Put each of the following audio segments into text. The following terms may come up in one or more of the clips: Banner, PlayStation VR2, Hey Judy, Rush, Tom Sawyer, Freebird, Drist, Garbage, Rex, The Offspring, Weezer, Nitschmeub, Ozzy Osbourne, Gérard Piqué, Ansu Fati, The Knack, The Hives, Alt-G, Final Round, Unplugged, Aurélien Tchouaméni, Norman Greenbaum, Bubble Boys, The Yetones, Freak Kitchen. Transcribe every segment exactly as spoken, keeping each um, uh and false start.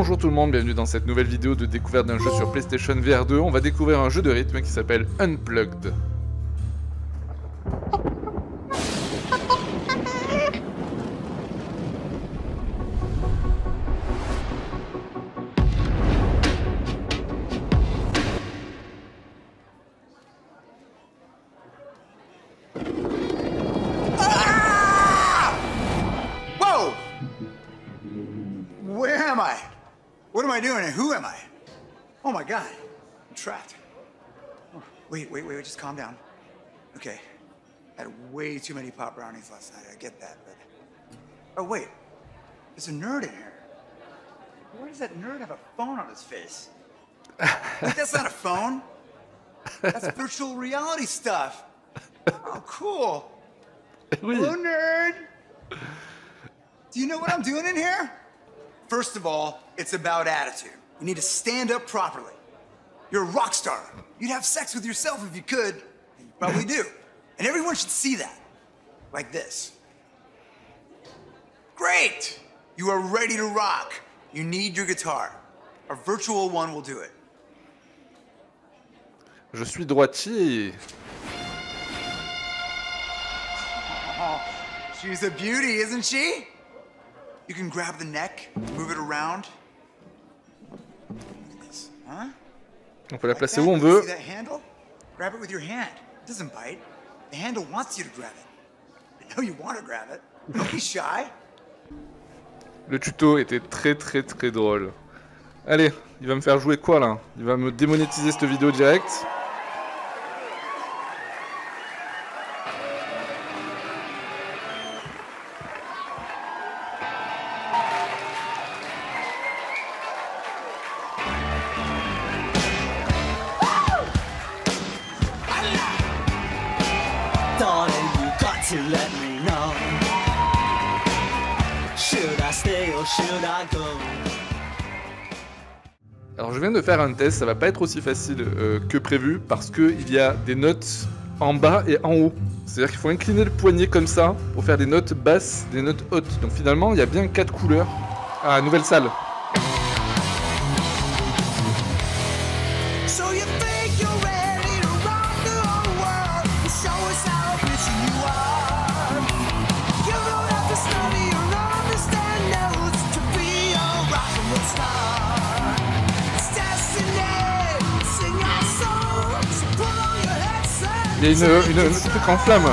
Bonjour tout le monde, bienvenue dans cette nouvelle vidéo de découverte d'un jeu sur PlayStation V R deux. On va découvrir un jeu de rythme qui s'appelle Unplugged. Wait, wait, wait, just calm down. Okay. I had way too many pop brownies last night, I get that, but... Oh, wait. There's a nerd in here. Why does that nerd have a phone on his face? Wait, that's not a phone. That's virtual reality stuff. Oh, cool. Hello, nerd. Do you know what I'm doing in here? First of all, it's about attitude. You need to stand up properly. You're a rock star. You'd have sex with yourself if you could, and you probably do. And everyone should see that, like this. Great! You are ready to rock. You need your guitar. A virtual one will do it. Je suis droitier. Oh, she's a beauty, isn't she? You can grab the neck, move it around. Look at this, huh? On peut la placer où on veut. Le tuto était très très très drôle. Allez, il va me faire jouer quoi là? Il va me démonétiser cette vidéo direct. Alors je viens de faire un test, ça va pas être aussi facile euh, que prévu parce qu'il y a des notes en bas et en haut. C'est-à-dire qu'il faut incliner le poignet comme ça pour faire des notes basses, des notes hautes. Donc finalement il y a bien quatre couleurs. Ah, nouvelle salle. Il y a une, une, une, une truc en flamme.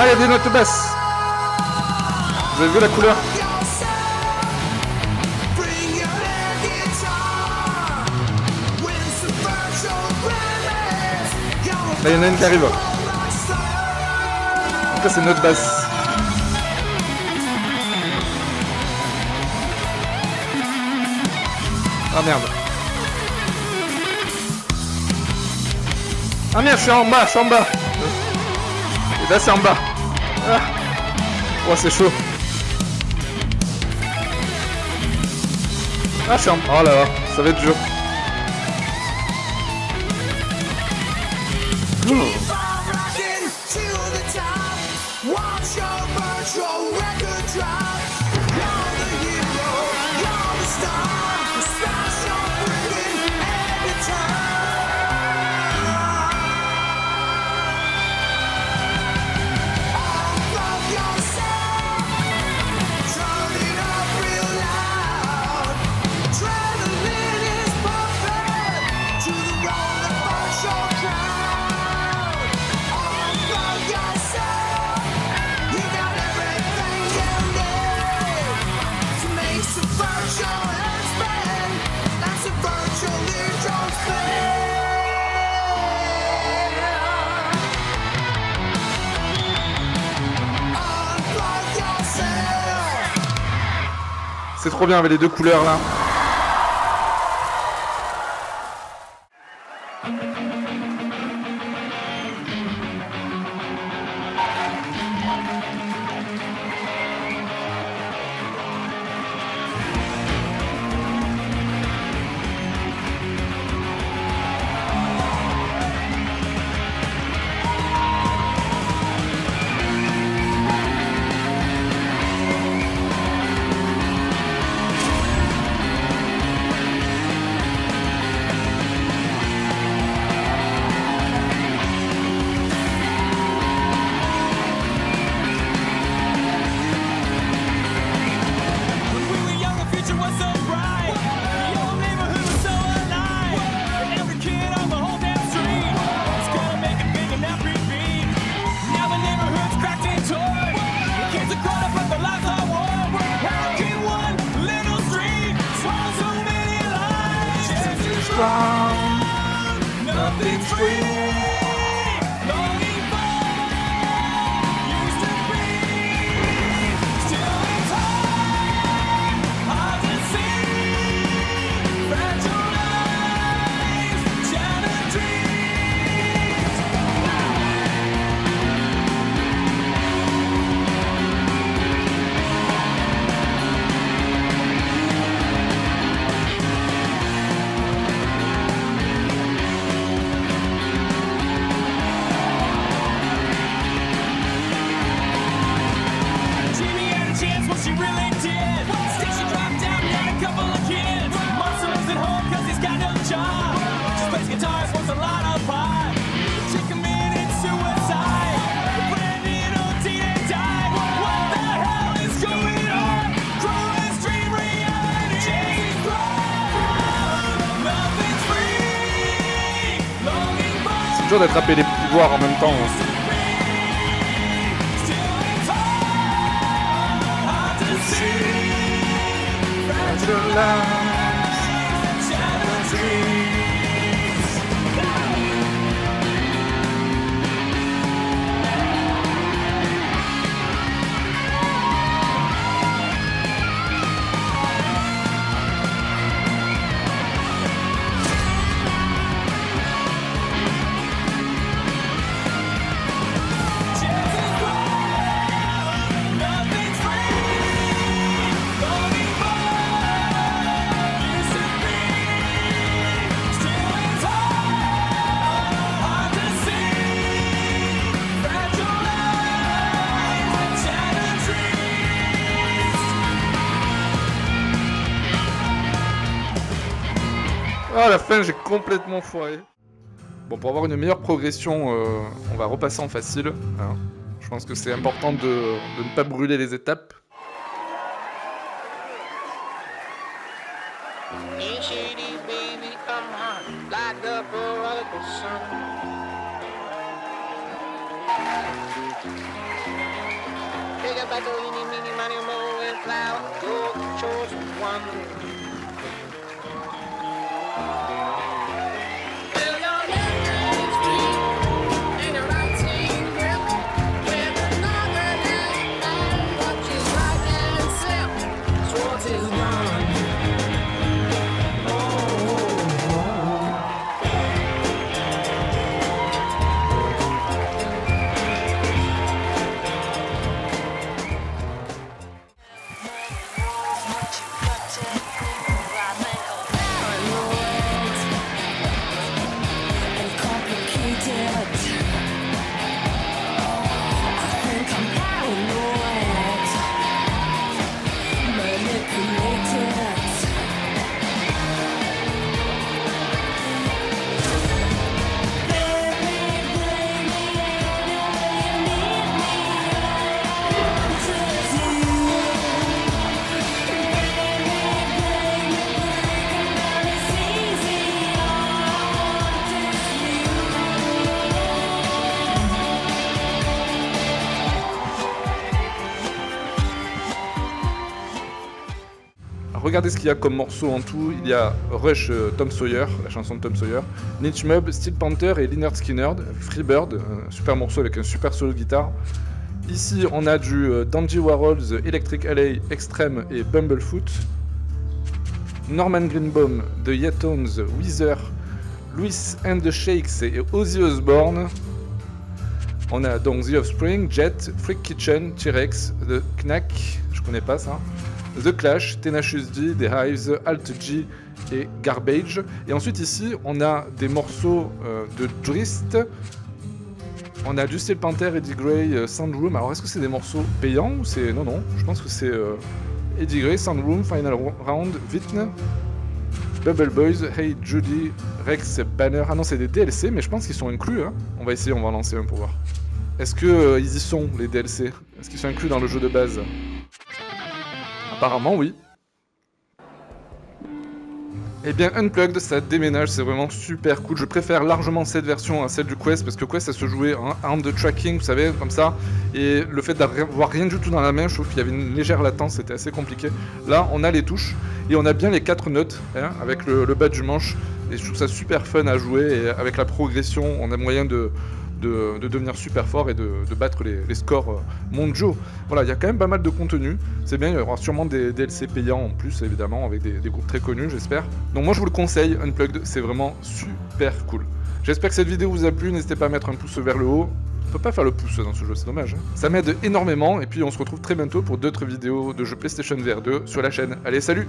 Ah, il y a des notes basses. Vous avez vu la couleur? Là, il y en a une qui arrive. En tout cas, c'est une note basse. Ah merde. Ah merde, je suis en bas, je suis en bas. Et là, c'est en bas. Ah. Oh, c'est chaud. Ah, je suis en... Oh là là, ça va être dur. Ouh. c'est trop bien avec les deux couleurs là. D'attraper les pouvoirs en même temps. À la fin j'ai complètement foiré. Bon, pour avoir une meilleure progression euh, on va repasser en facile hein. Je pense que c'est important de, de ne pas brûler les étapes. Regardez ce qu'il y a comme morceaux en tout, il y a Rush, euh, Tom Sawyer, la chanson de Tom Sawyer, Nitschmeub, Steel Panther et Lynyrd Skynyrd, Freebird, un super morceau avec un super solo de guitare. Ici on a du euh, Dandy Warhols, Electric Alley, Extreme et Bumblefoot. Norman Greenbaum, The Yetones, Weezer, Louis and the Shakes et Ozzy Osbourne. On a donc The Offspring, Jet, Freak Kitchen, T-Rex, The Knack, je connais pas ça, The Clash, Tenacious D, The Hives, Alt-G et Garbage. Et ensuite ici, on a des morceaux euh, de Drist, on a du Steel Panther, Eddie Gray, euh, Sandroom. Alors est-ce que c'est des morceaux payants ou c'est... Non, non, je pense que c'est euh, Eddie Gray, Sandroom, Final Round, Vitna, Bubble Boys, Hey Judy, Rex Banner. Ah non, c'est des D L C, mais je pense qu'ils sont inclus. Hein. On va essayer, on va en lancer un pour voir. Est-ce qu'ils euh, y sont, les D L C? Est-ce qu'ils sont inclus dans le jeu de base? Apparemment, oui. Eh bien, Unplugged, ça déménage, c'est vraiment super cool. Je préfère largement cette version à celle du Quest, parce que Quest, ça se jouait en arme de tracking, vous savez, comme ça. Et le fait d'avoir rien du tout dans la main, je trouve qu'il y avait une légère latence, c'était assez compliqué. Là, on a les touches, et on a bien les quatre notes, hein, avec le, le bas du manche. Et je trouve ça super fun à jouer, et avec la progression, on a moyen de... De, de devenir super fort et de, de battre les, les scores mondiaux. Voilà, il y a quand même pas mal de contenu, c'est bien, il y aura sûrement des D L C payants en plus, évidemment, avec des, des groupes très connus, j'espère. Donc moi je vous le conseille, Unplugged, c'est vraiment super cool. J'espère que cette vidéo vous a plu, n'hésitez pas à mettre un pouce vers le haut. On peut pas faire le pouce dans ce jeu, c'est dommage, hein. Ça m'aide énormément, et puis on se retrouve très bientôt pour d'autres vidéos de jeux PlayStation V R deux sur la chaîne. Allez, salut!